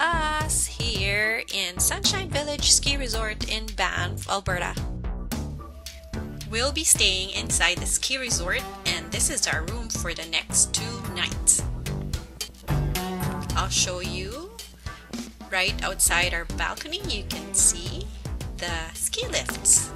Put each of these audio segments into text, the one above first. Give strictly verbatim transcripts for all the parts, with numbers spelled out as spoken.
us here in Sunshine Village Ski Resort in Banff, Alberta. We'll be staying inside the ski resort, and this is our room for the next two nights. I'll show you right outside our balcony. You can see the ski lifts.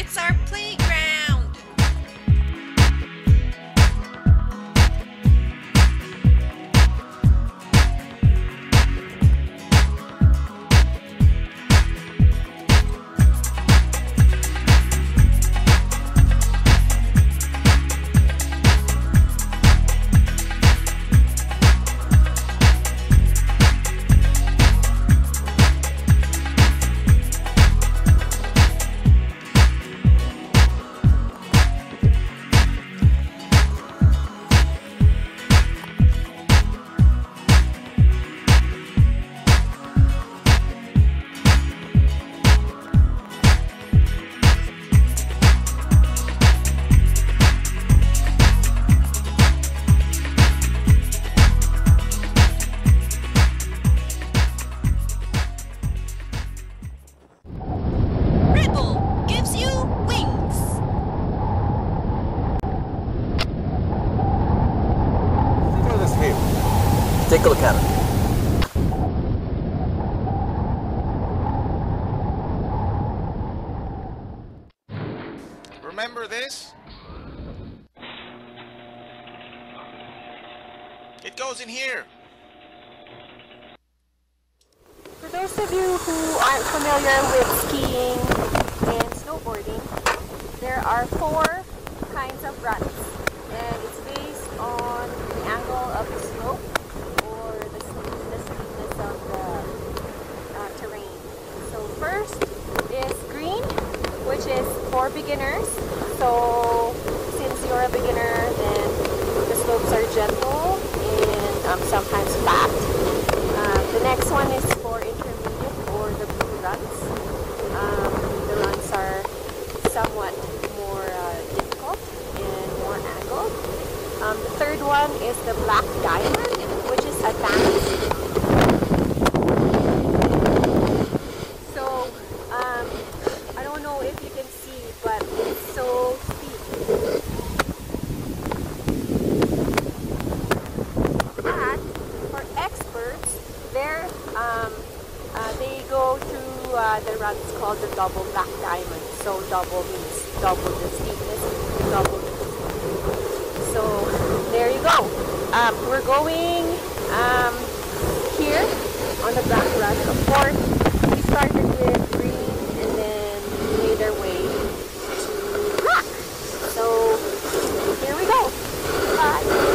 It's our playground! Take a look at it. Remember this? It goes in here. For those of you who aren't familiar with skiing and snowboarding, there are four kinds of runs, and it's based on the angle of the slope. For beginners, so since you're a beginner, then the slopes are gentle and um, sometimes flat. Um, the next one is for intermediate or the blue runs. Um, the runs are somewhat more uh, difficult and more angled. Um, the third one is the black diamond, which is advanced. Uh, the run's called the double black diamond. So double means double the steepness, double the steepness. So there you go. Um, we're going um, here on the black run. Of course, we started with green and then made our way to black. So here we go. Bye.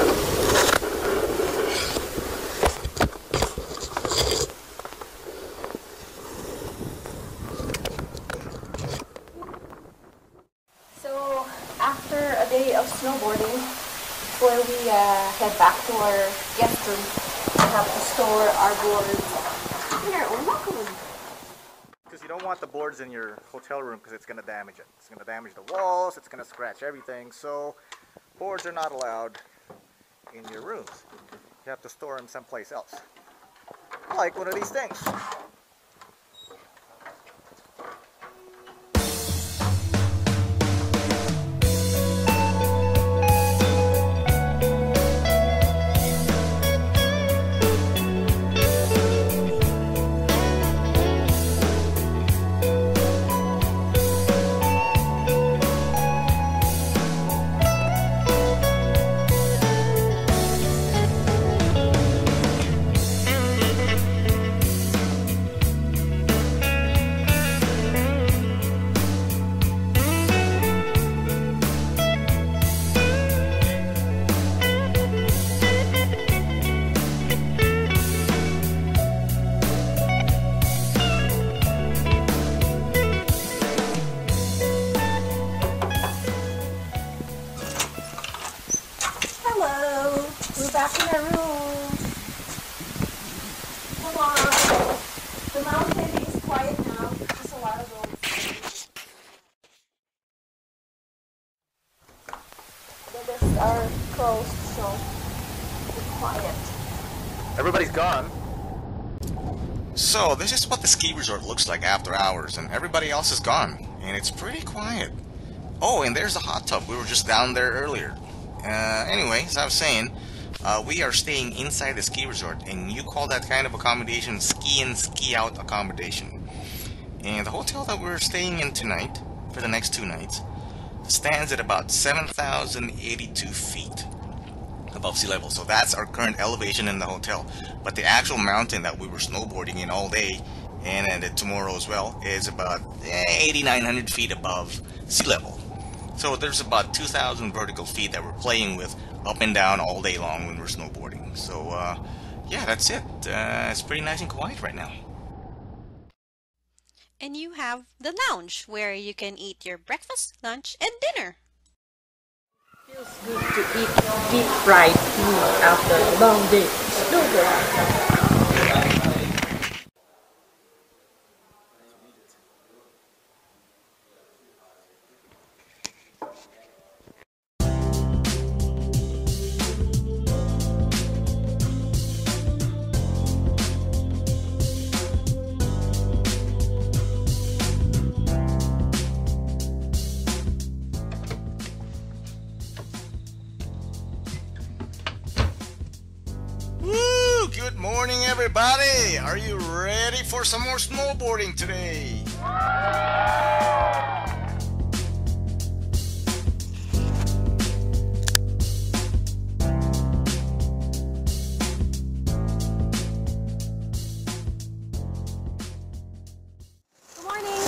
Snowboarding, before we uh, head back to our guest room, we have to store our boards in our own locker room. Because you don't want the boards in your hotel room because it's going to damage it. It's going to damage the walls, it's going to scratch everything, so boards are not allowed in your rooms. You have to store them someplace else. Like one of these things. gone. So, this is what the ski resort looks like after hours, and everybody else is gone, and it's pretty quiet. Oh, and there's the hot tub. We were just down there earlier. Uh, anyway, as I was saying, uh, we are staying inside the ski resort, and you call that kind of accommodation ski-in, ski-out accommodation. And the hotel that we're staying in tonight, for the next two nights, stands at about seven thousand eighty-two feet above sea level. So that's our current elevation in the hotel. But the actual mountain that we were snowboarding in all day and, and tomorrow as well is about eighty-nine hundred feet above sea level. So there's about two thousand vertical feet that we're playing with up and down all day long when we're snowboarding. So uh, yeah, that's it. Uh, it's pretty nice and quiet right now. And you have the lounge where you can eat your breakfast, lunch, and dinner. It feels good to eat deep fried food after a long day. Snowboard. Good morning, everybody! Are you ready for some more snowboarding today? Good morning!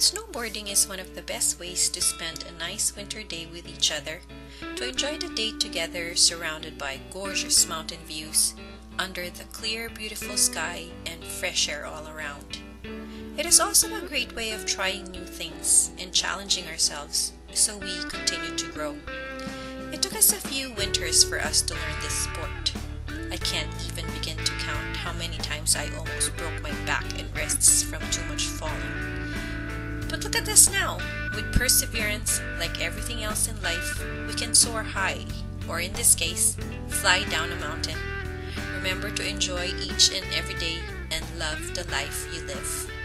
Snowboarding is one of the best ways to spend a nice winter day with each other, to enjoy the day together surrounded by gorgeous mountain views, under the clear beautiful sky and fresh air all around. It is also a great way of trying new things and challenging ourselves so we continue to grow. It took us a few winters for us to learn this sport. I can't even begin to count how many times I almost broke my back and wrists from too much falling. But look at this now! With perseverance, like everything else in life, we can soar high, or in this case, fly down a mountain. Remember to enjoy each and every day and love the life you live.